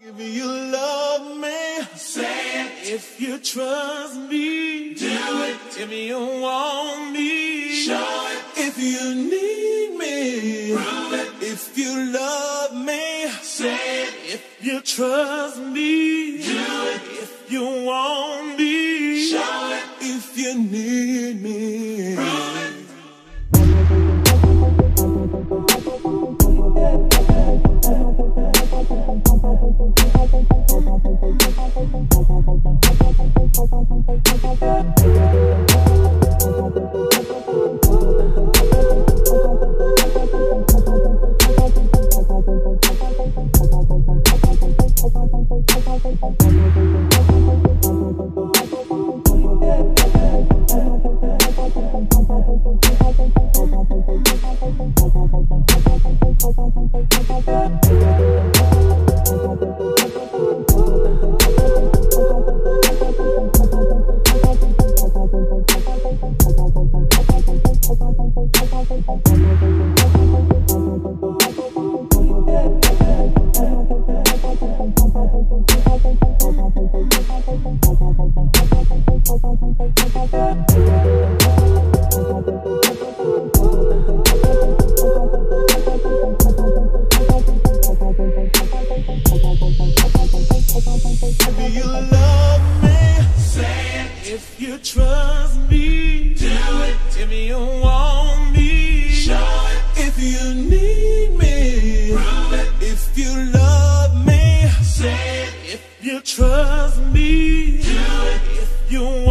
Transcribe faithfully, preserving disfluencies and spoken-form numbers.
If you love me, say it. If you trust me, do it. If you want me, show it. If you need me, prove it. If you love me, say it. If you trust me, do it. If you want me, show it. If you need me, prove it. If you trust me, do it. If you want me, show it. If you need me, prove it. If you love me, say it. If you trust me, do it. If you want